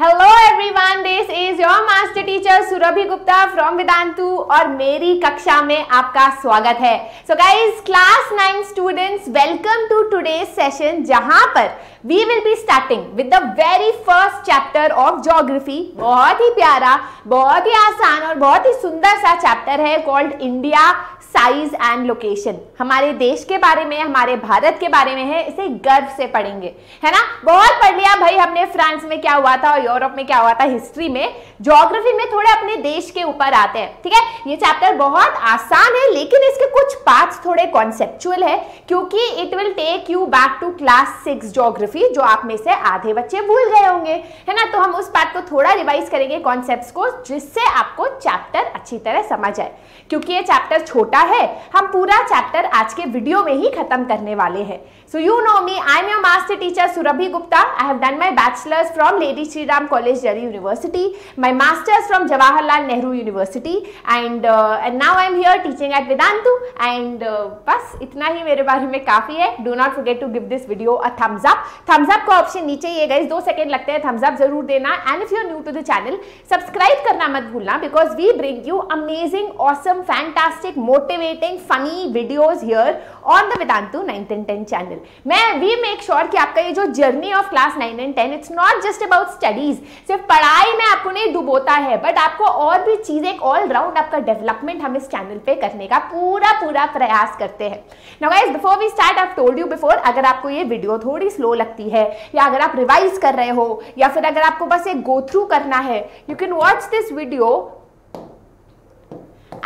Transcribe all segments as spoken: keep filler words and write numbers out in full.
Hello everyone, this is your master teacher Surabhi Gupta from Vedantu और मेरी कक्षा में आपका स्वागत है। So guys, class nine students, welcome to today's session जहां पर we will be starting with the very first chapter of geography. बहुत ही प्यारा, बहुत ही आसान और बहुत ही सुंदर सा चैप्टर है called India size and location. हमारे देश के बारे में, हमारे भारत के बारे में है, इसे गर्व से पढ़ेंगे, है ना। बहुत पढ़ लिया भाई हमने, फ्रांस में क्या हुआ था और यूरोप में क्या हुआ था, हिस्ट्री में। ज्योग्राफी में थोड़े अपने देश के ऊपर आते हैं, ठीक है। ये चैप्टर बहुत आसान है लेकिन इसके कुछ पार्ट्स थोड़े कॉन्सेप्चुअल है क्योंकि it will take you back to class six geography, जो आप में से आधे बच्चे भूल गए होंगे, है ना। तो हम उस पार्ट को थोड़ा रिवाइज करेंगे, कॉन्सेप्ट्स को, जिससे आपको चैप्टर अच्छी तरह समझ आए। क्योंकि ये चैप्टर छोटा है, हम पूरा चैप्टर आज के वीडियो में ही खत्म करने वाले हैं। So you know me, I am your master teacher Surabhi Gupta. I have done my bachelors from lady Shri Ram college जरी university, my masters from Jawaharlal Nehru university and and now I am here teaching at Vedantu. And बस इतना ही मेरे बारे में काफी है। Do not forget to give this video a thumbs up. Thumbs up का ऑप्शन नीचे ही है गाइस, दो सेकंड लगते हैं, थम्स अप जरूर देना। And if you are new to the channel, subscribe करना मत भूलना because we bring you amazing, awesome, fantastic, motivating, funny videos here on the Vedantu ninth and tenth channel. मैं वी मेक श्योर कि आपका ये जो journey of class nine and ten, it's not just about studies, सिर्फ पढ़ाई में आपको नहीं डुबोता है, बट आपको और भी चीजें, एक ऑल राउंड आपका डेवलपमेंट हम इस चैनल पे करने का पूरा पूरा प्रयास करते हैं। Now guys, before we start, I have told you before, अगर आपको ये वीडियो थोड़ी स्लो लगती है या अगर आप रिवाइज कर रहे हो या फिर अगर आपको बस एक गो थ्रू करना है, you can watch this video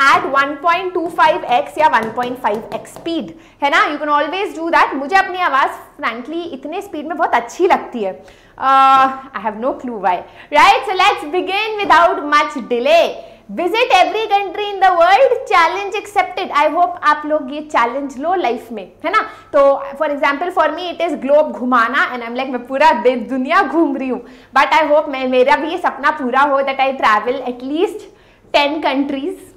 at one point two five x या one point five x speed, है ना। You can always do that. मुझे अपनी आवाज़ फ्रैंकली इतने स्पीड में बहुत अच्छी लगती है, I have no clue why, right. So let's begin without much delay. Visit every country in the world, challenge accepted. I hope आप लोग ये चैलेंज लो लाइफ में, है ना। तो for example for me it is globe घुमाना and I am like मैं पूरा दुनिया घूम रही हूँ, बट आई होप मैं मेरा भी ये सपना पूरा हो that I travel at least ten countries.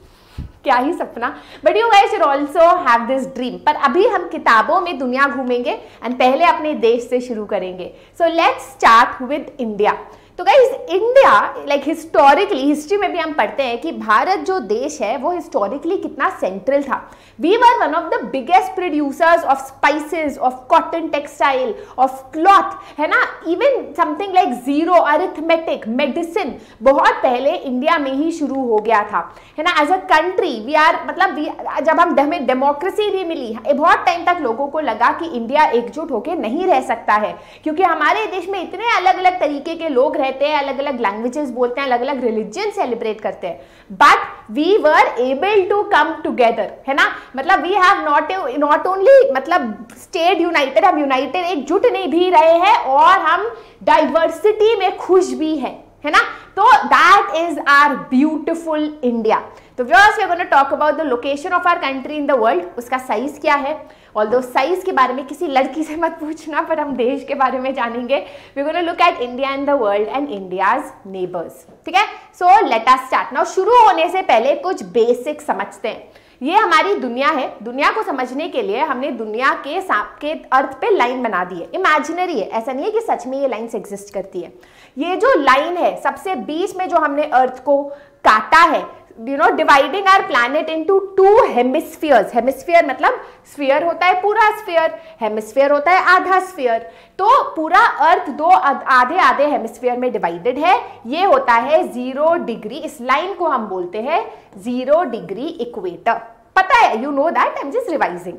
क्या ही सपना, but you guys should also have this dream. पर अभी हम किताबों में दुनिया घूमेंगे एंड पहले अपने देश से शुरू करेंगे। So let's start with India. तो guys India, like historically, history में भी हम पढ़ते हैं कि भारत जो देश है वो हिस्टोरिकली कितना सेंट्रल था। We were one of the biggest producers of spices, of cotton textile, of cloth, है ना। Even something like zero, arithmetic, medicine बहुत पहले इंडिया में ही शुरू हो गया था, है ना। As a country we are, मतलब वी, जब हम हमें डेमोक्रेसी भी मिली, बहुत टाइम तक लोगों को लगा कि इंडिया एकजुट होकर नहीं रह सकता है क्योंकि हमारे देश में इतने अलग अलग तरीके के लोग रह, अलग अलग लैंग्वेजेस बोलते हैं, अलग अलग रिलीजन सेलिब्रेट करते हैं, but we were able to come together, है ना। मतलब we have not not only मतलब स्टेट यूनाइटेड, हम यूनाइटेड एकजुट नहीं भी रहे हैं और हम डाइवर्सिटी में खुश भी हैं, है ना। तो that is our beautiful India. तो first we are gonna talk about the location of our country in the world, उसका साइज क्या है। ऑल्दो साइज के बारे में किसी लड़की से मत पूछना, पर हम देश के बारे में जानेंगे। We gonna look at India in the world and India's neighbours, ठीक है। So let us start now. शुरू होने से पहले कुछ बेसिक समझते हैं। ये हमारी दुनिया है, दुनिया को समझने के लिए हमने दुनिया के सांप के अर्थ पे लाइन बना दी है। इमेजिनरी है, ऐसा नहीं है कि सच में ये लाइन्स एग्जिस्ट करती है। ये जो लाइन है, सबसे बीच में जो हमने अर्थ को काटा है, you know, dividing our planet into two hemispheres. Hemisphere मतलब स्फीयर होता है पूरा स्फीयर, हेमिस्फीयर होता है आधा स्फीयर। तो पूरा अर्थ दो आधे आधे हेमिस्फीयर में डिवाइडेड है। ये होता है जीरो डिग्री, इस लाइन को हम बोलते हैं जीरो डिग्री इक्वेटर, पता है, you know that, I am just revising.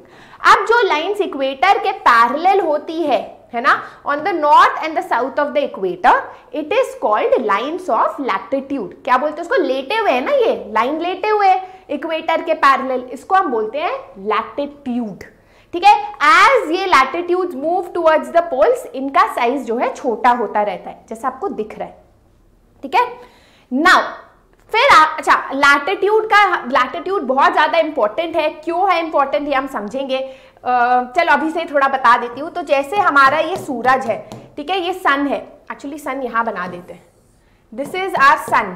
अब जो लाइन्स इक्वेटर के पैरेलल होती है, है ना, on the north and the south of the equator, it is called lines of latitude. क्या बोलते हैं उसको, लेटे हुए है ना, ये लाइन लेटे हुए इक्वेटर के पैरेलल, इसको हम बोलते हैं लैटिट्यूड, ठीक है। एज ये latitude move towards the poles, इनका साइज जो है छोटा होता रहता है, जैसा आपको दिख रहा है, ठीक है। नाउ फिर आप, अच्छा, लैटिट्यूड का, लैटिट्यूड बहुत ज़्यादा इंपॉर्टेंट है, क्यों है इंपॉर्टेंट ये हम समझेंगे। Uh, चलो अभी से थोड़ा बता देती हूँ। तो जैसे हमारा ये सूरज है, ठीक है, ये सन है, एक्चुअली सन यहाँ बना देते हैं, दिस इज आवर सन,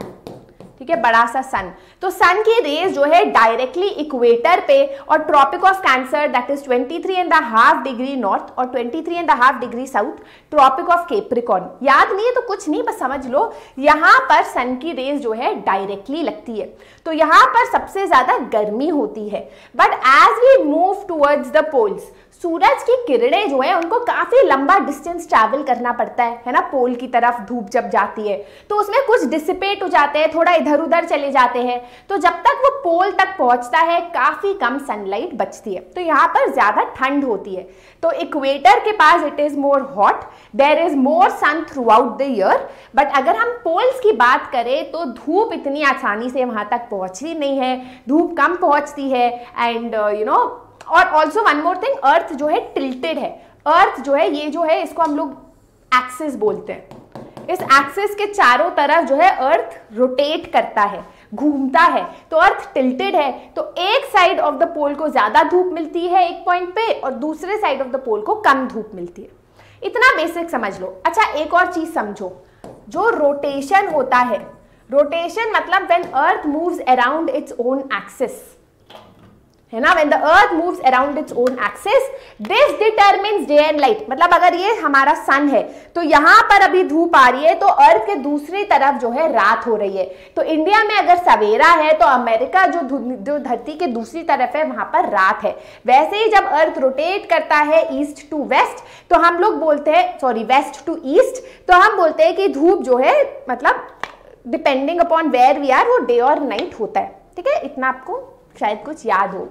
ठीक है, बड़ा सा सन। तो सन की रेज जो है डायरेक्टली इक्वेटर पे और tropic of cancer that is तेईस and the half degree north और तेईस and the half degree south, tropic of capricorn. याद नहीं है तो कुछ नहीं, बस समझ लो यहाँ पर सन की रेज जो है डायरेक्टली लगती है। तो यहाँ पर सबसे ज्यादा गर्मी होती है, but as we move towards the poles, सूरज की किरणें जो है उनको काफी लंबा डिस्टेंस ट्रैवल करना पड़ता है है ना। पोल की तरफ धूप जब जाती है तो उसमें कुछ डिसिपेट हो जाते हैं, थोड़ा इधर उधर चले जाते हैं, तो जब तक वो पोल तक पहुंचता है काफी कम सनलाइट बचती है। तो यहाँ पर ज्यादा ठंड होती है। तो इक्वेटर के पास it is more hot, there is more sun throughout the year, but अगर हम पोल्स की बात करें तो धूप इतनी आसानी से वहां तक पहुंचती नहीं है, धूप कम पहुंचती है। एंड यू नो, और also one more thing, earth जो है टिल्टेड है। अर्थ जो है ये जो है इसको हम लोग एक्सिस बोलते हैं। इस एक्सिस के चारों तरफ जो है अर्थ रोटेट करता है, घूमता है, तो अर्थ टिल्टेड है। तो एक साइड ऑफ द पोल को ज्यादा धूप मिलती है एक पॉइंट पे और दूसरे साइड ऑफ द पोल को कम धूप मिलती है। इतना बेसिक समझ लो। अच्छा, एक और चीज समझो, जो रोटेशन होता है, रोटेशन मतलब when earth moves around its own axis, है ना, when the earth moves around its own axis, this determines day and light। मतलब अगर ये हमारा सन है तो यहाँ पर अभी धूप आ रही है तो अर्थ के दूसरी तरफ जो है रात हो रही है। तो इंडिया में अगर सवेरा है तो अमेरिका जो जो धरती के दूसरी तरफ है वहां पर रात है। वैसे ही जब अर्थ रोटेट करता है ईस्ट टू वेस्ट तो हम लोग बोलते हैं, सॉरी वेस्ट टू ईस्ट, तो हम बोलते हैं कि धूप जो है मतलब depending upon where we are वो डे और नाइट होता है। ठीक है, इतना आपको शायद कुछ याद हो।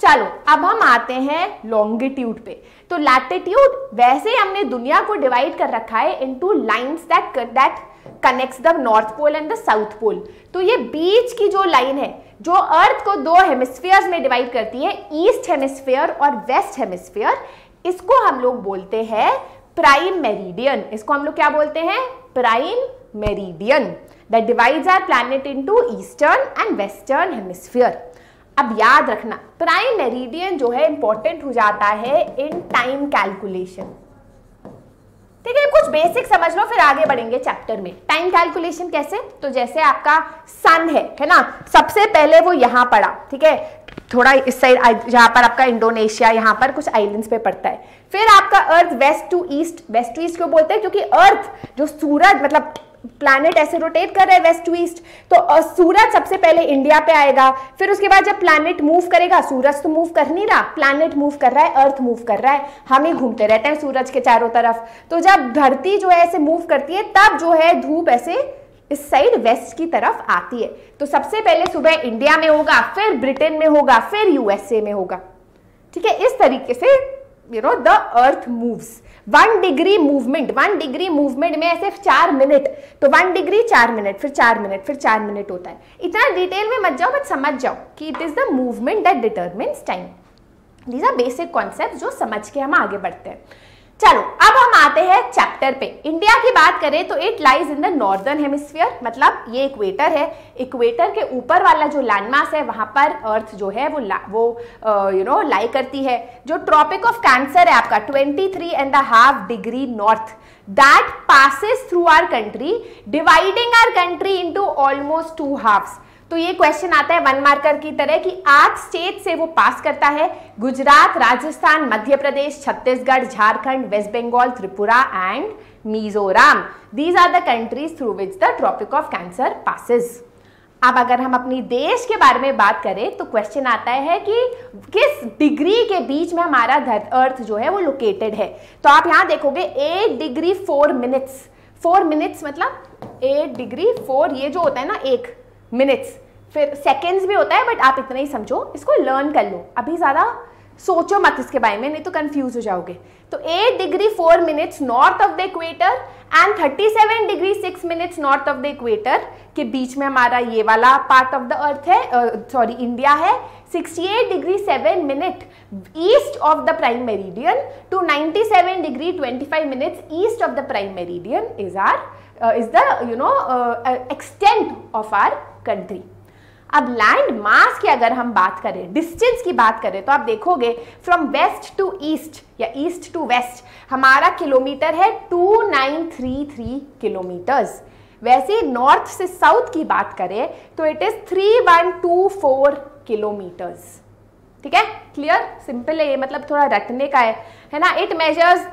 चलो अब हम आते हैं लॉन्गिट्यूड पे। तो लैटिट्यूड, वैसे हमने दुनिया को डिवाइड कर रखा है into lines that that connects the north pole and the south pole. तो ये बीच की जो लाइन है जो अर्थ को दो हेमिस्फीयर्स में डिवाइड करती है, ईस्ट हेमिस्फीयर और वेस्ट हेमिस्फीयर, इसको हम लोग बोलते हैं प्राइम मेरिडियन। इसको हम लोग क्या बोलते हैं? Prime meridian, that divides our planet into eastern and western hemisphere. अब याद रखना, प्राइम मेरिडियन जो है इंपॉर्टेंट हो जाता है इन टाइम कैलकुलेशन। ठीक है, कुछ बेसिक समझ लो फिर आगे बढ़ेंगे चैप्टर में। टाइम कैलकुलेशन कैसे? तो जैसे आपका सन है, है ना, सबसे पहले वो यहाँ पड़ा, ठीक है, थोड़ा इस साइड, जहाँ पर आपका इंडोनेशिया, यहाँ पर कुछ आइलैंड्स पे पड़ता है। फिर आपका earth west to east, west to east क्यों बोलते हैं? क्योंकि अर्थ जो सूरज मतलब प्लैनेट ऐसे रोटेट कर रहा है वेस्ट टू ईस्ट, तो सूरज सबसे पहले इंडिया पे आएगा, फिर उसके बाद जब प्लैनेट मूव करेगा, सूरज तो मूव कर नहीं रहा, प्लैनेट मूव कर रहा है, अर्थ मूव कर रहा है, हम ही घूमते रहते हैं सूरज के चारों तरफ। तो जब धरती जो है ऐसे मूव करती है तब जो है धूप ऐसे इस साइड वेस्ट की तरफ आती है। तो सबसे पहले सुबह इंडिया में होगा, फिर ब्रिटेन में होगा, फिर यूएसए में होगा। ठीक है, इस तरीके से you know the earth moves. One degree movement, one degree movement में ऐसे चार मिनट, तो वन डिग्री चार मिनट, फिर चार मिनट, फिर चार मिनट होता है। इतना डिटेल में मत जाओ, बट समझ जाओ कि it is the movement that determines time. These are basic concepts जो समझ के हम आगे बढ़ते हैं। चलो अब हम आते हैं चैप्टर पे। इंडिया की बात करें तो it lies in the northern hemisphere, मतलब ये इक्वेटर है, इक्वेटर के ऊपर वाला जो लैंडमास है वहाँ पर अर्थ जो है वो ला, वो यू नो लाई करती है। जो ट्रॉपिक ऑफ कैंसर है आपका तेईस and the half degree north, that passes through our country dividing our country into almost two halfs. तो ये क्वेश्चन आता है वन मार्कर की तरह कि आठ स्टेट से वो पास करता है, Gujarat, Rajasthan, Madhya Pradesh, Chhattisgarh, Jharkhand, waste Bengal, Tripura and Mizoram. These are the countries through which the tropic of cancer passes. अब अगर हम अपनी देश के बारे में बात करें तो क्वेश्चन आता है कि किस डिग्री के बीच में हमारा अर्थ जो है वो लोकेटेड है। तो आप यहाँ देखोगे eight degree four minutes, four minutes मतलब एट डिग्री फोर, ये जो होता है ना एक मिनट्स, फिर सेकेंड्स भी होता है, बट आप इतना ही समझो, इसको लर्न कर लो, अभी ज़्यादा सोचो मत इसके बारे में, नहीं तो कंफ्यूज हो जाओगे। तो eight degree four minutes north of the equator and सैंतीस degree six minutes north of the equator के बीच में हमारा ये वाला पार्ट ऑफ द अर्थ है, सॉरी uh, इंडिया है। अड़सठ degree seven minute east of the prime meridian to सत्तानवे डिग्री पच्चीस minutes east of the prime meridian is our is the you know extent of our country. अब land mass की अगर हम बात करें, डिस्टेंस की बात करें, तो आप देखोगे फ्रॉम वेस्ट टू ईस्ट या ईस्ट टू वेस्ट हमारा किलोमीटर है two nine three three kilometres. वैसे नॉर्थ से साउथ की बात करें तो it is three one two four kilometres. ठीक है, क्लियर, सिंपल है ये, मतलब थोड़ा रटने का है, है ना। इट मेजर्स,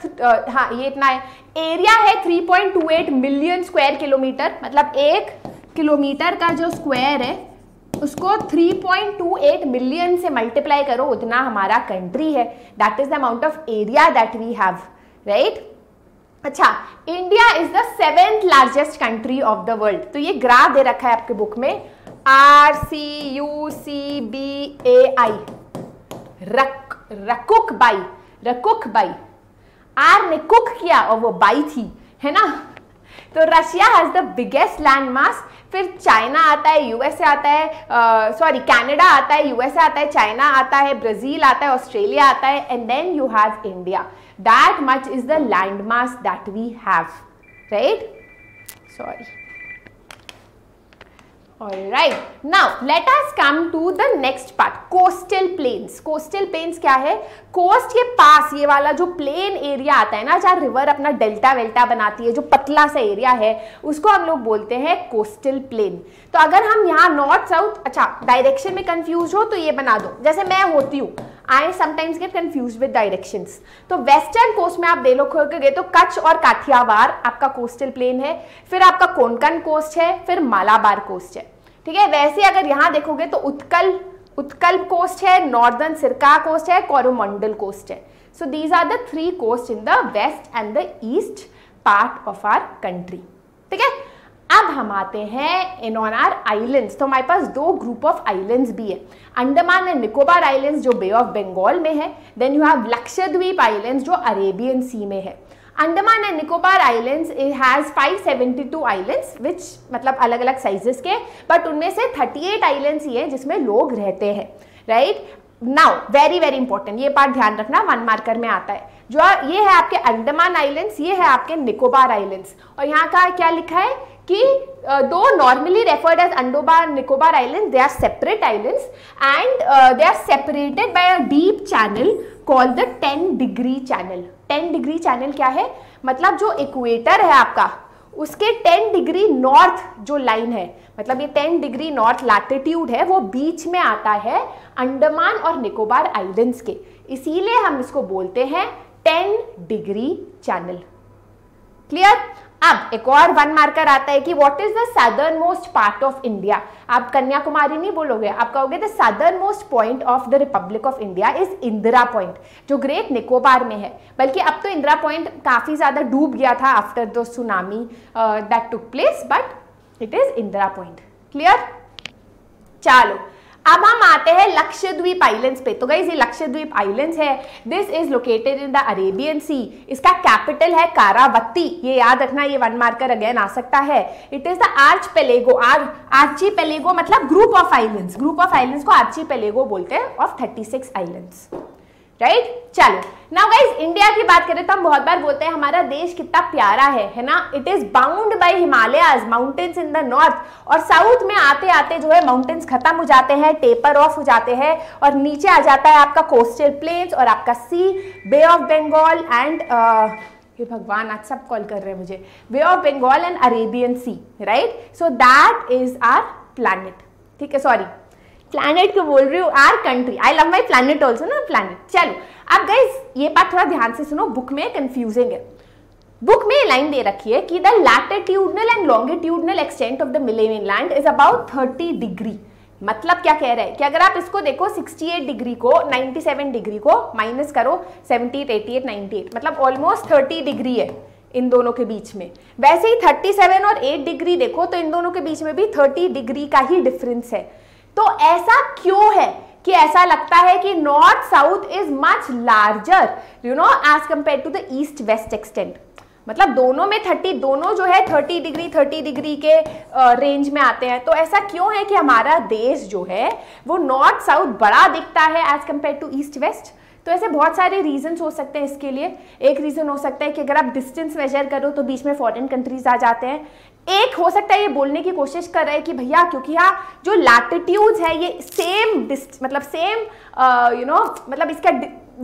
हाँ ये इतना है, एरिया है three point two eight million square kilometre, मतलब एक किलोमीटर का जो स्क्वायर है उसको three point two eight million से मल्टीप्लाई करो, उतना हमारा कंट्री है। That is the amount of area that we have, right. अच्छा, India is the seventh largest country of the world, तो ये ग्राफ दे रखा है आपके बुक में, R C U C B A I, रक रकुक बाई, रकुक बाई, आर ने कुक किया और वो बाई थी, है ना। तो Russia has the biggest land mass, फिर चाइना आता है, यूएसए आता है, सॉरी कनाडा आता है, यूएसए आता है, चाइना आता है, ब्राजील आता है, ऑस्ट्रेलिया आता है, and then you have India. That much is the land mass that we have, right. Sorry, alright, now let us come to the next part, coastal plains. Coastal plains क्या है? Coast के पास ये वाला जो plain area आता है ना, जहाँ रिवर अपना डेल्टा वेल्टा बनाती है, जो पतला सा एरिया है, उसको हम लोग बोलते हैं कोस्टल प्लेन। तो अगर हम यहाँ नॉर्थ साउथ, अच्छा डायरेक्शन में कंफ्यूज हो तो ये बना दो, जैसे मैं होती हूँ, I sometimes get confuse with directions. तो वेस्टर्न कोस्ट में आप देखोगे तो कच्छ और काठियावाड़ आपका कोस्टल प्लेन है, फिर आपका कोंकण कोस्ट है, फिर मालाबार कोस्ट है, ठीक है। वैसे अगर यहाँ देखोगे तो उत्कल उत्कल कोस्ट है, नॉर्दर्न सिरका कोस्ट है, कोरोमंडल कोस्ट है। So these are the three coast in the west and the east part of our country, ठीक है। अब हम आते हैं इन ऑन आर आइलैंड्स। तो हमारे पास दो ग्रुप ऑफ आइलैंड्स भी है, अंडमान एंड निकोबार आइलैंड्स जो बे ऑफ बंगाल में है, then you have Lakshadweep islands जो अरेबियन सी में है। Andaman and Nicobar islands it has five seventy two islands which, मतलब अलग अलग साइजेस के, बट उनमें से थर्टी एट आइलैंड्स ही है जिसमें लोग रहते हैं, right. Now very very important, ये पार्ट ध्यान रखना, वन मार्कर में आता है। जो ये है आपके अंडमान आइलैंड्स, ये है आपके निकोबार आइलैंड्स, और यहाँ का क्या लिखा है कि though normally referred as Andaman Nicobar islands, they are separate islands and they are separated by a deep channel called the ten degree channel. Ten degree channel क्या है? मतलब जो इक्वेटर है आपका, उसके टेन डिग्री नॉर्थ जो लाइन है, मतलब ये टेन डिग्री नॉर्थ लैटिट्यूड है, वो बीच में आता है अंडमान और निकोबार आइलैंड्स के, इसीलिए हम इसको बोलते हैं टेन डिग्री चैनल। क्लियर। अब एक और वन मार्कर आता है कि what is the southern most part of India. आप कन्याकुमारी नहीं बोलोगे, आप कहोगे the southern most point of the republic of India is Indira point, जो ग्रेट निकोबार में है। बल्कि अब तो इंदिरा पॉइंट काफ़ी ज़्यादा डूब गया था after the tsunami that took place, but it is Indira point. Clear. चलो अब हम आते हैं लक्षद्वीप आइलैंड्स पे। तो गाइस ये लक्षद्वीप आइलैंड्स है, this is located in the Arabian sea, इसका कैपिटल है कारावत्ती, ये याद रखना, ये वन मार्कर अगेन आ सकता है। It is the archipelago, or archipelago मतलब group of islands, group of islands को आर्ची पेलेगो बोलते हैं, of thirty six islands, right. चलो नाउ गाइज इंडिया की बात करें तो हम बहुत बार बोलते हैं हमारा देश कितना प्यारा है, है ना। It is bound by Himalayas, mountains in the north, और साउथ में आते आते जो है माउंटेन्स खत्म हो जाते हैं, टेपर ऑफ हो जाते हैं, और नीचे आ जाता है आपका कोस्टल प्लेन्स और आपका sea, bay of Bengal and, भगवान आज सब कॉल कर रहे हैं मुझे, bay of Bengal and Arabian sea, right. So that is our planet, ठीक है, सॉरी प्लैनेट को बोल रही हूँ, our country, I love my planet also ना, प्लैनेट। चलो अब गाइज ये बात थोड़ा ध्यान से सुनो, बुक में कंफ्यूजिंग है। बुक में लाइन दे रखी है कि the latitudinal and longitudinal extent of the millennium land is about thirty degree. मतलब क्या कह रहा है कि अगर आप इसको देखो सिक्सटी एट डिग्री को, नाइंटी सेवन डिग्री को माइनस करो, seventy eight, eighty eight, ninety eight, मतलब ऑलमोस्ट थर्टी डिग्री है इन दोनों के बीच में। वैसे ही थर्टी सेवन और एट डिग्री देखो तो इन दोनों के बीच में भी थर्टी डिग्री का ही डिफरेंस है। तो ऐसा क्यों है कि ऐसा लगता है कि north south is much larger, you know, as compare to the east west extent. मतलब दोनों में थर्टी दोनों जो है थर्टी डिग्री थर्टी डिग्री के रेंज uh, में आते हैं। तो ऐसा क्यों है कि हमारा देश जो है वो नॉर्थ साउथ बड़ा दिखता है as compare to east west? तो ऐसे बहुत सारे रीजंस हो सकते हैं इसके लिए। एक रीज़न हो सकता है कि अगर आप डिस्टेंस मेजर करो तो बीच में फॉरेन कंट्रीज आ जाते हैं। एक हो सकता है ये बोलने की कोशिश कर रहे हैं कि भैया क्योंकि यहाँ जो लैटिट्यूड्स है ये सेम डिस्ट मतलब सेम यू नो मतलब इसका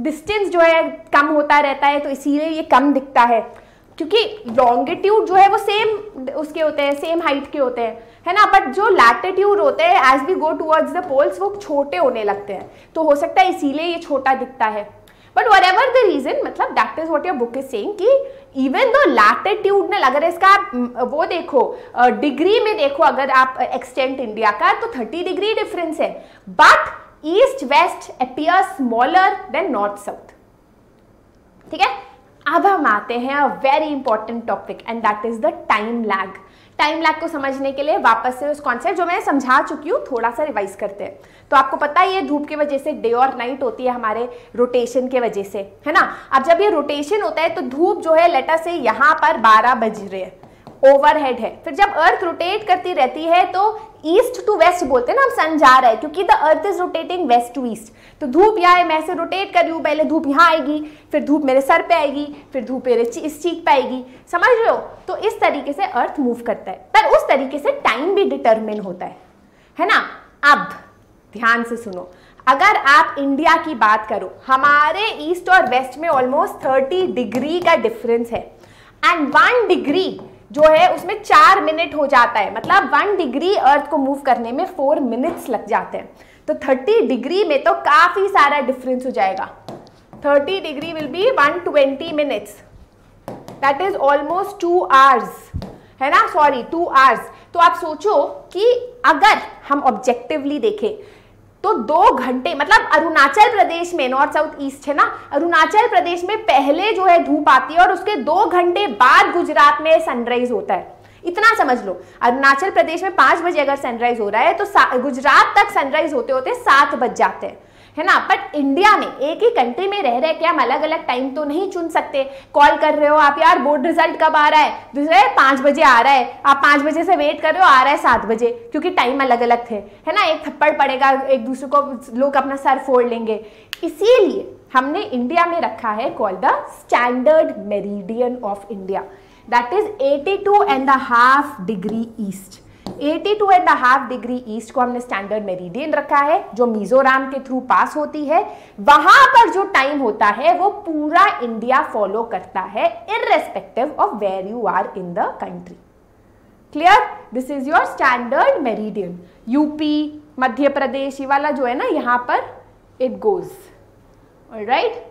डिस्टेंस जो है कम होता रहता है, तो इसीलिए ये कम दिखता है। क्योंकि लॉन्गिट्यूड जो है वो सेम, उसके के होते हैं, सेम हाइट के होते हैं, है ना, बट जो लैटिट्यूड होते हैं as we go towards the poles वो छोटे होने लगते हैं, तो हो सकता है इसीलिए ये छोटा दिखता है। But whatever the reason, मतलब that is what your book is saying कि इवन दो लैटिट्यूडनल, अगर इसका आप वो देखो डिग्री में देखो, अगर आप एक्सटेंट इंडिया का, तो थर्टी डिग्री डिफरेंस है, but east west appear smaller than north south. ठीक है, अब हम आते हैं a very important topic and that is the time lag. Time lag को समझने के लिए वापस से उस कॉन्सेप्ट जो मैं समझा चुकी हूँ थोड़ा सा रिवाइज करते हैं। तो आपको पता है ये धूप की वजह से डे और नाइट होती है हमारे रोटेशन के वजह से, है ना। अब जब ये रोटेशन होता है तो धूप जो है लेटा से यहाँ पर बारह बज रहे हैं, ओवरहेड है, फिर जब अर्थ रोटेट करती रहती है तो ईस्ट टू वेस्ट बोलते हैं ना हम, सन जा रहा है क्योंकि the earth is rotating west to east. तो धूप यहाँ है, मैं ऐसे रोटेट कर रही हूँ, पहले धूप यहाँ आएगी, फिर धूप मेरे सर पे आएगी, फिर धूप मेरे इस चीक पे आएगी, समझ रहे हो। तो इस तरीके से अर्थ मूव करता है, पर उस तरीके से टाइम भी डिटर्मिन होता है, है ना। अब ध्यान से सुनो, अगर आप इंडिया की बात करो, हमारे ईस्ट और वेस्ट में ऑलमोस्ट थर्टी डिग्री का डिफरेंस है एंड वन डिग्री जो है उसमें चार मिनट हो जाता है, मतलब वन डिग्री अर्थ को मूव करने में फोर मिनट्स लग जाते हैं। तो थर्टी डिग्री में तो काफ़ी सारा डिफरेंस हो जाएगा, thirty degree will be one twenty minutes, that is almost two hours, है ना, सॉरी टू आवर्स। तो आप सोचो कि अगर हम ऑब्जेक्टिवली देखें तो दो घंटे, मतलब अरुणाचल प्रदेश में, नॉर्थ साउथ ईस्ट है ना, अरुणाचल प्रदेश में पहले जो है धूप आती है और उसके दो घंटे बाद गुजरात में सनराइज होता है, इतना समझ लो। अरुणाचल प्रदेश में पाँच बजे अगर सनराइज हो रहा है तो गुजरात तक सनराइज होते होते सात बज जाते हैं, है ना। बट इंडिया में, एक ही कंट्री में रह रहे क्या हम अलग अलग टाइम तो नहीं चुन सकते। कॉल कर रहे हो आप, यार बोर्ड रिजल्ट कब आ रहा है, दूसरे पाँच बजे आ रहा है, आप पाँच बजे से वेट कर रहे हो, आ रहा है सात बजे, क्योंकि टाइम अलग अलग थे, है ना, एक थप्पड़ पड़ेगा एक दूसरे को, लोग अपना सर फोड़ लेंगे। इसीलिए हमने इंडिया में रखा है call the standard meridian of India, that is eighty two and the half degree east. Eighty two and half degree east को हमने स्टैंडर्ड मेरिडियन रखा है, जो मिजोरम के थ्रू पास होती है। वहां पर जो टाइम होता है वो पूरा इंडिया फॉलो करता है, irrespective of where you are in the country. Clear, this is your standard meridian. UP, Madhya Pradesh, ये वाला जो है ना, यहाँ पर इट गोज, ऑलराइट।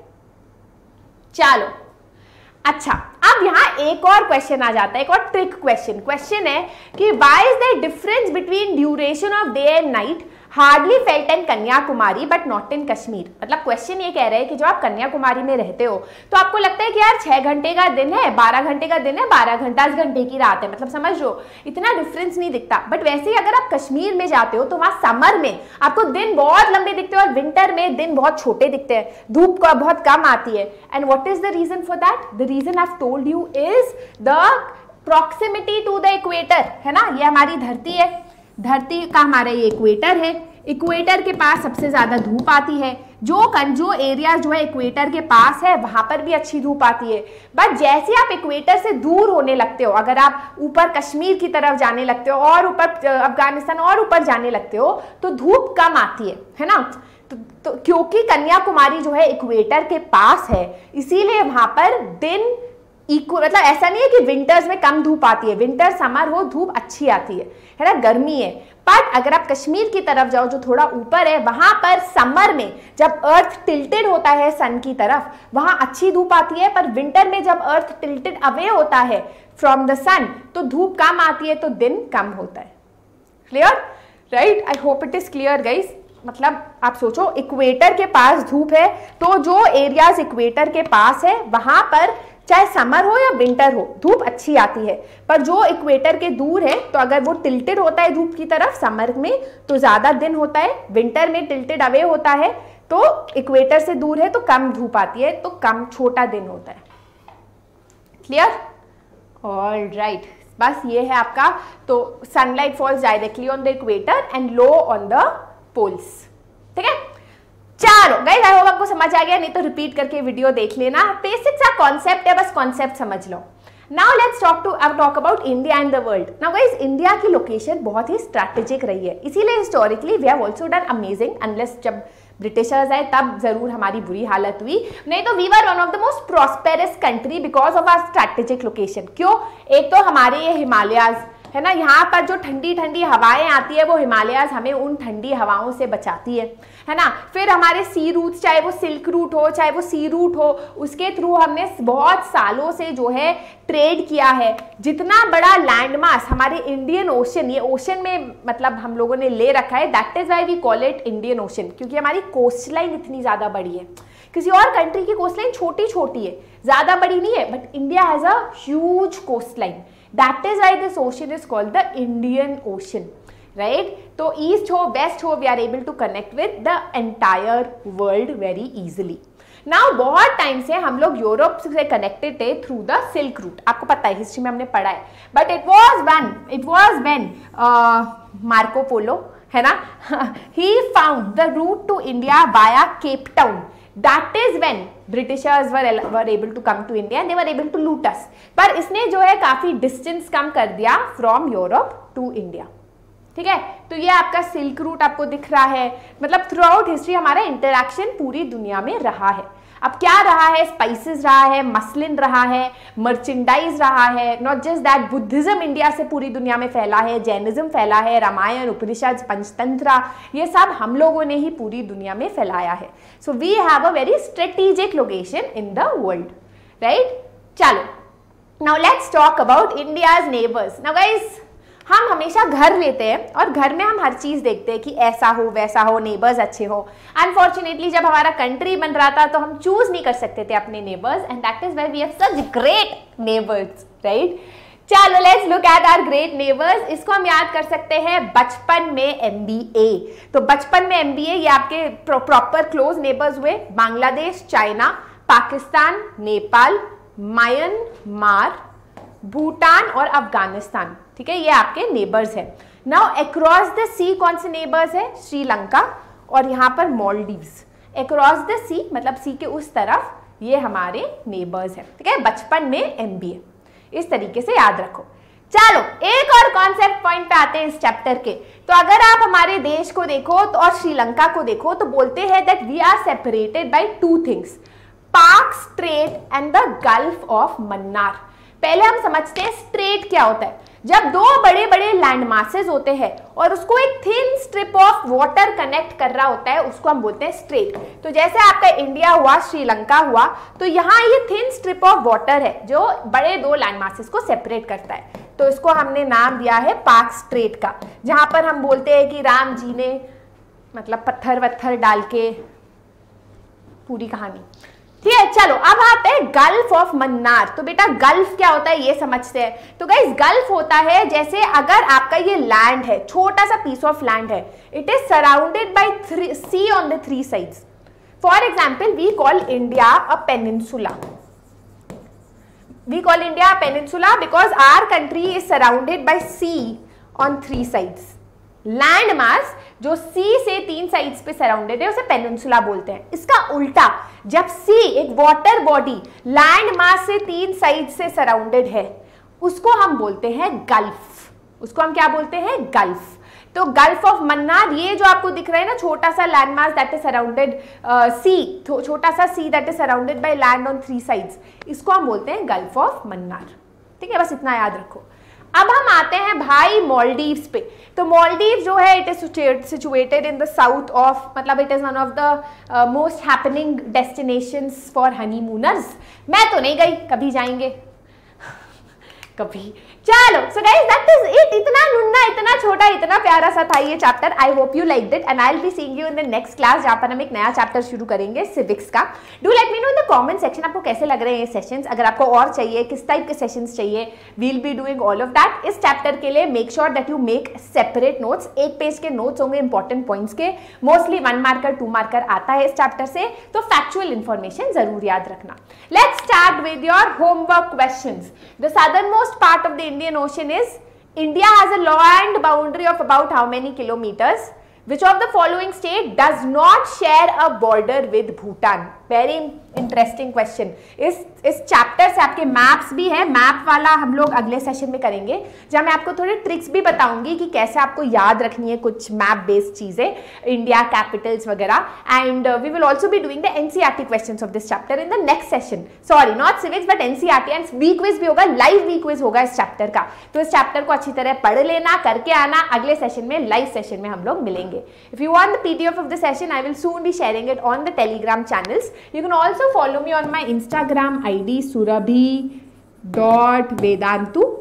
चलो, अच्छा, अब यहाँ एक और क्वेश्चन आ जाता है, एक और ट्रिक क्वेश्चन। क्वेश्चन है कि why is the difference between duration of day and night hardly felt in Kanyakumari but not in Kashmir. मतलब क्वेश्चन ये कह रहे हैं कि जब आप कन्याकुमारी में रहते हो तो आपको लगता है कि यार छह घंटे का दिन है, बारह घंटे का दिन है, बारह घंटा दस घंटे की रात है, मतलब समझ लो इतना डिफरेंस नहीं दिखता। बट वैसे ही अगर आप कश्मीर में जाते हो तो वहाँ समर में आपको दिन बहुत लंबे दिखते हैं और विंटर में दिन बहुत छोटे दिखते हैं, धूप का बहुत कम आती है। And what is the reason for that? The reason I have told you is the proximity to the equator, है ना। ये हमारी धरती है, धरती का हमारा ये इक्वेटर है, इक्वेटर के पास सबसे ज़्यादा धूप आती है। जो जो एरिया जो है इक्वेटर के पास है वहाँ पर भी अच्छी धूप आती है, बट जैसे आप इक्वेटर से दूर होने लगते हो, अगर आप ऊपर कश्मीर की तरफ जाने लगते हो और ऊपर अफगानिस्तान और ऊपर जाने लगते हो तो धूप कम आती है, है ना। तो, तो क्योंकि कन्याकुमारी जो है इक्वेटर के पास है, इसीलिए वहाँ पर दिन इक्वल, मतलब ऐसा नहीं है कि विंटर्स में कम धूप आती है, विंटर समर हो धूप अच्छी आती है, है ना, गर्मी है। बट अगर आप कश्मीर की तरफ जाओ जो थोड़ा ऊपर है, वहाँ पर समर में जब अर्थ टिल्टेड होता है सन की तरफ वहाँ अच्छी धूप आती है, पर विंटर में जब अर्थ टिल्टेड अवे होता है फ्रॉम द सन तो धूप कम आती है, तो दिन कम होता है। Clear, right, I hope it is clear guys. मतलब आप सोचो इक्वेटर के पास धूप है तो जो एरियाज इक्वेटर के पास है वहाँ पर चाहे समर हो या विंटर हो धूप अच्छी आती है, पर जो इक्वेटर के दूर है तो अगर वो टिल्टेड होता है धूप की तरफ समर में तो ज़्यादा दिन होता है, विंटर में टिल्टेड अवे होता है तो इक्वेटर से दूर है तो कम धूप आती है, तो कम छोटा दिन होता है। क्लियर, ऑल राइट, बस ये है आपका। तो sunlight falls directly on the equator and low on the poles. ठीक है, चलो गाइस, आई होप आपको समझ आ गया, नहीं तो रिपीट करके वीडियो देख लेना। बेसिक सा कॉन्सेप्ट है, बस कॉन्सेप्ट समझ लो। नाउ लेट्स टॉक टू अब talk about India and the world. Now guys, India की लोकेशन बहुत ही स्ट्रैटेजिक रही है, इसीलिए historically we have also done amazing, unless जब ब्रिटिशर्स आए तब जरूर हमारी बुरी हालत हुई, नहीं तो we were one of the most prosperous country because of our strategic location. क्यों? एक तो हमारे ये हिमालयाज, है ना, यहाँ पर जो ठंडी ठंडी हवाएं आती है वो हिमालयाज हमें उन ठंडी हवाओं से बचाती है, है ना। फिर हमारे सी रूट, चाहे वो सिल्क रूट हो चाहे वो सी रूट हो, उसके थ्रू हमने बहुत सालों से जो है ट्रेड किया है। जितना बड़ा लैंडमास हमारे इंडियन ओशन, ये ओशन में मतलब हम लोगों ने ले रखा है, that is why we call it Indian ocean, क्योंकि हमारी कोस्ट लाइन इतनी ज़्यादा बड़ी है। किसी और कंट्री की कोस्ट लाइन छोटी छोटी है, ज़्यादा बड़ी नहीं है, but India has a huge coast line, that is why this ocean is called the Indian ocean, right. तो ईस्ट हो वेस्ट हो, we are able to connect with the entire world very easily. Now बहुत time से हम लोग Europe से connected थे through the silk route, आपको पता है, हिस्ट्री में हमने पढ़ा है। But it was one it was when Marco Polo, है ना, he found the route to India via Cape Town, that is when Britishers were were able to come to India and they were able to loot us. पर इसने जो है काफ़ी distance कम कर दिया from Europe to India, ठीक है। तो ये आपका सिल्क रूट आपको दिख रहा है, मतलब थ्रू आउट हिस्ट्री हमारा इंटरेक्शन पूरी दुनिया में रहा है। अब क्या रहा है, स्पाइसेस रहा है, मसलिन रहा है, मर्चेंडाइज रहा है, not just that, Buddhism India से पूरी दुनिया में फैला है, जैनिज्म फैला है, रामायण उपनिषद पंचतंत्र ये सब हम लोगों ने ही पूरी दुनिया में फैलाया है। So we have a very strategic location in the world, right. चलो now let's talk about India's neighbours. Now guys, हम हमेशा घर लेते हैं और घर में हम हर चीज़ देखते हैं कि ऐसा हो वैसा हो, नेबर्स अच्छे हो। अनफॉर्चुनेटली जब हमारा कंट्री बन रहा था तो हम चूज़ नहीं कर सकते थे अपने neighbours, and that is why we have such great neighbours, right. चलो let's look at our great neighbours. इसको हम याद कर सकते हैं बचपन में एम बी ए। तो बचपन में एम बी ए ये आपके प्रॉपर क्लोज नेबर्स हुए बांग्लादेश, चाइना, पाकिस्तान, नेपाल, म्यांमार, भूटान और अफगानिस्तान, ठीक है, ये आपके नेबर्स हैं। नाउ अक्रॉस द सी कौन से नेबर्स है, श्रीलंका और यहाँ पर मॉलडीव्स। अक्रॉस द सी मतलब सी के उस तरफ ये हमारे नेबर्स हैं, ठीक है। बचपन में एम बी ए, इस तरीके से याद रखो। चलो एक और कॉन्सेप्ट पॉइंट पे आते हैं इस चैप्टर के। तो अगर आप हमारे देश को देखो तो और श्रीलंका को देखो तो बोलते हैं that we are separated by two things, Palk straight and the gulf of Mannar. पहले हम समझते हैं स्ट्रेट क्या होता है। जब दो बड़े बड़े लैंडमासेस होते हैं और उसको एक thin strip of water connect कर रहा होता है, उसको हम बोलते हैं स्ट्रेट। तो जैसे आपका इंडिया हुआ, श्रीलंका हुआ, तो यहाँ ये थिन स्ट्रिप ऑफ वाटर है जो बड़े दो लैंडमासेस को सेपरेट करता है। तो इसको हमने नाम दिया है पार्क स्ट्रेट का, जहाँ पर हम बोलते हैं कि राम जी ने मतलब पत्थर वत्थर डाल के, पूरी कहानी, ठीक है। चलो अब आते हैं गल्फ ऑफ मन्नार। तो बेटा गल्फ क्या होता है ये समझते हैं। तो गाइस गल्फ होता है जैसे अगर आपका ये लैंड है, छोटा सा पीस ऑफ लैंड है, it is surrounded by sea on the three sides. For example we call India a peninsula, we call India a peninsula because our country is surrounded by sea on three sides. Land mass जो sea से तीन sides पे surrounded है उसे peninsula बोलते हैं। इसका उल्टा, जब सी एक वाटर बॉडी लैंड मास से तीन साइड से सराउंडेड है, उसको हम बोलते हैं गल्फ। उसको हम क्या बोलते हैं, गल्फ। तो गल्फ ऑफ मन्नार, ये जो आपको दिख रहा है ना छोटा सा land mass that is surrounded sea, छोटा सा sea that is surrounded by land on three sides, इसको हम बोलते हैं गल्फ ऑफ मन्नार, ठीक है। बस इतना याद रखो। अब हम आते हैं भाई मॉलडीव्स पे। तो मॉलडीव्स जो है it is situated in the south of, मतलब it is one of the most happening destinations for honeymooners. मैं तो नहीं गई, कभी जाएंगे कभी। चलो so guys that is it. इतना नुन्ना, इतना छोटा, इतना प्यारा सा था ये chapter. I hope you like that and I will be seeing you in the next class, जहाँ पर हम एक नया चैप्टर शुरू करेंगे सिविक्स का। Do let me know in the comment section आपको कैसे लग रहे हैं ये सेशंस। अगर आपको और चाहिए, किस टाइप के सेशंस चाहिए, we'll be doing all of that. इस चैप्टर के लिए make sure that you make separate notes. एक पेज के नोट्स होंगे इंपॉर्टेंट पॉइंट्स के, mostly one marker two marker आता है इस चैप्टर से, तो फैक्चुअल इन्फॉर्मेशन जरूर याद रखना। Let's start with your homework questions. The southernmost part of the Indian Ocean is India has a land boundary of about how many kilometers? Which of the following state does not share a border with Bhutan? Very interesting question. इस इस chapter से आपके maps भी हैं, map वाला हम लोग अगले सेशन में करेंगे जहाँ मैं आपको थोड़े ट्रिक्स भी बताऊंगी कि कैसे आपको याद रखनी है कुछ मैप बेस्ड चीज़ें, इंडिया कैपिटल्स वगैरह. And we will also be doing the NCERT questions of this chapter in the next session. Sorry, not civics but NCERT. And we quiz भी होगा, लाइव वी क्विज होगा इस chapter का. तो इस chapter को अच्छी तरह पढ़ लेना, करके आना. अगले सेशन में, लाइव सेशन में हम लोग मिलेंगे. If you want the P D F of the session, I will soon be sharing it on the Telegram channels. You can also follow me on my Instagram I D surabhi dot vedantu.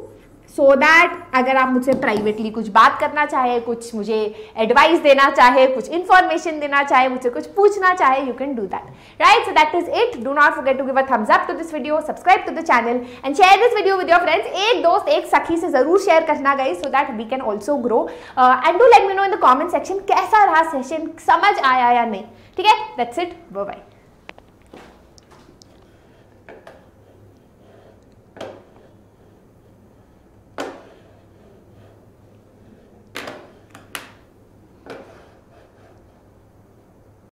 So so that अगर आप मुझसे privately कुछ बात करना चाहे, कुछ मुझे advice देना चाहे, कुछ इन्फॉर्मेशन देना चाहे, मुझसे कुछ पूछना चाहे, you can do that. Right, so that is it. Do not forget to give a thumbs up to this video, subscribe to the channel and share this video with your friends. एक दोस्त, एक सखी से जरूर share करना guys, so that we can also grow. And do let me know in the comment section कैसा रहा session, समझ आया या नहीं. ठीक है, दैट्स इट, बाय बाय.